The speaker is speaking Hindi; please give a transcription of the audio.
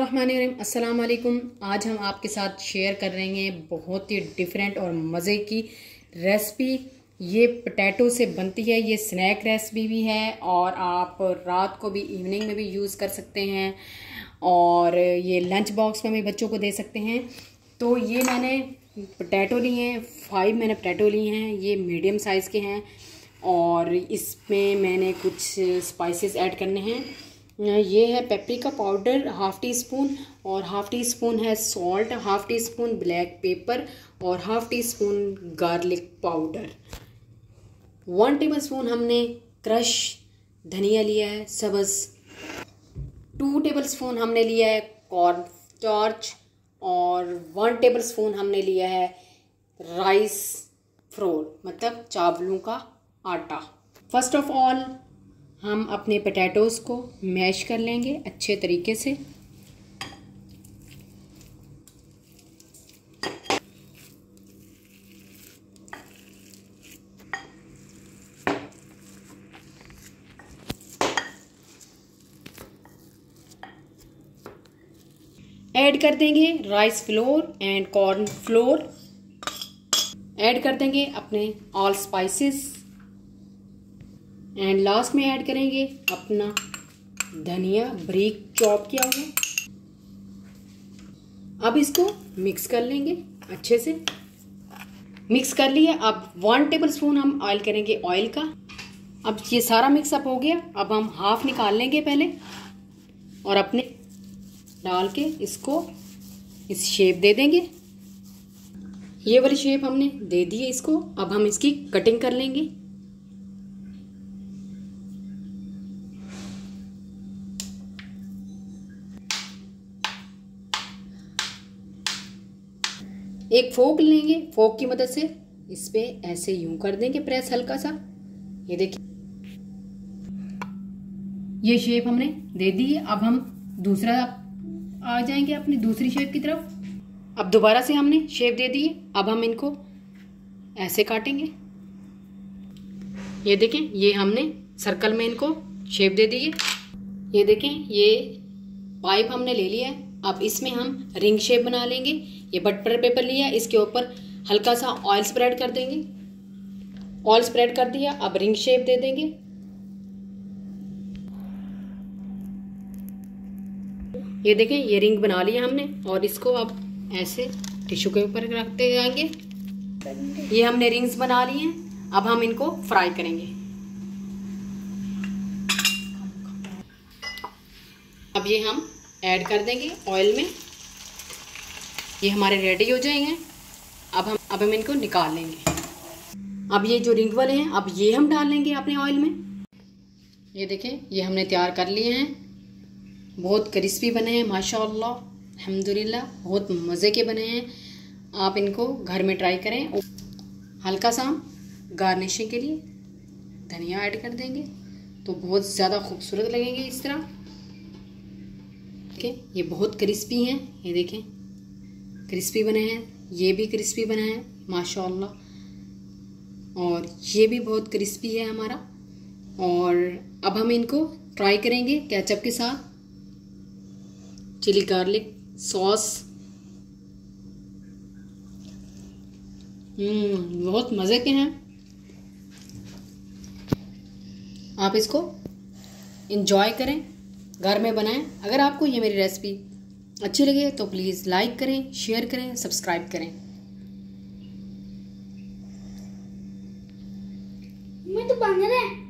अस्सलाम वालेकुम। आज हम आपके साथ शेयर कर रहे हैं बहुत ही डिफरेंट और मज़े की रेसिपी। ये पोटैटो से बनती है, ये स्नैक रेसिपी भी है और आप रात को भी इवनिंग में भी यूज़ कर सकते हैं और ये लंच बॉक्स में भी बच्चों को दे सकते हैं। तो ये मैंने पोटैटो लिए हैं, 5 मैंने पोटैटो लिए हैं, ये मीडियम साइज़ के हैं और इसमें मैंने कुछ स्पाइसेस ऐड करने हैं। ये है paprika powder half teaspoon और हाफ़ टी स्पून है salt, half teaspoon black pepper और half teaspoon garlic powder. 1 tablespoon हमने क्रश धनिया लिया है सब्ज़, 2 टेबलस्पून हमने लिया है कॉर्न स्टार्च और 1 टेबलस्पून हमने लिया है राइस फ्लोर मतलब चावलों का आटा। फर्स्ट ऑफ ऑल हम अपने पोटैटोज़ को मैश कर लेंगे अच्छे तरीके से। ऐड कर देंगे rice flour and corn flour, add कर देंगे अपने ऑल स्पाइसेस एंड लास्ट में ऐड करेंगे अपना धनिया बारीक चॉप किया हुआ। अब इसको मिक्स कर लेंगे अच्छे से। मिक्स कर लिया। अब 1 टेबलस्पून हम ऑयल करेंगे ऑयल का। अब ये सारा मिक्सअप हो गया। अब हम हाफ निकाल लेंगे पहले और अपने डाल के इसको इस शेप दे देंगे। ये वाली शेप हमने दे दी है इसको। अब हम इसकी कटिंग कर लेंगे। एक फोक लेंगे, फोक की मदद से इस पे ऐसे यूं कर देंगे प्रेस हल्का सा। ये देखिए ये शेप हमने दे दी है। अब हम दूसरा आ जाएंगे अपनी दूसरी शेप की तरफ। अब दोबारा से हमने शेप दे दी है। अब हम इनको ऐसे काटेंगे। ये देखें ये हमने सर्कल में इनको शेप दे दी है। ये देखें ये पाइप हमने ले लिया है। अब इसमें हम रिंग शेप बना लेंगे। ये बटर पेपर लिया, इसके ऊपर हल्का सा ऑयल स्प्रेड कर देंगे। ऑयल स्प्रेड कर दिया। अब रिंग शेप दे देंगे। ये देखें ये रिंग बना लिया हमने और इसको अब ऐसे टिश्यू के ऊपर रखते जाएंगे। ये हमने रिंग्स बना ली हैं। अब हम इनको फ्राई करेंगे। अब ये हम ऐड कर देंगे ऑयल में। ये हमारे रेडी हो जाएंगे। अब हम इनको निकाल लेंगे। अब ये जो रिंग वाले हैं अब ये हम डाल लेंगे अपने ऑयल में। ये देखें ये हमने तैयार कर लिए हैं। बहुत क्रिस्पी बने हैं माशाल्लाह, अल्हम्दुलिल्लाह, बहुत मज़े के बने हैं। आप इनको घर में ट्राई करें। हल्का सा हम गार्निशिंग के लिए धनिया ऐड कर देंगे तो बहुत ज़्यादा खूबसूरत लगेंगे इस तरह। देखें ये बहुत क्रिस्पी हैं। ये देखें क्रिस्पी बने हैं, ये भी क्रिस्पी बने हैं माशाल्लाह और ये भी बहुत क्रिस्पी है हमारा। और अब हम इनको ट्राई करेंगे केचप के साथ, चिली गार्लिक सॉस। बहुत मज़े के हैं। आप इसको एंजॉय करें, घर में बनाएं। अगर आपको ये मेरी रेसिपी अच्छी लगे तो प्लीज़ लाइक करें, शेयर करें, सब्सक्राइब करें। मैं तो बन रहा है।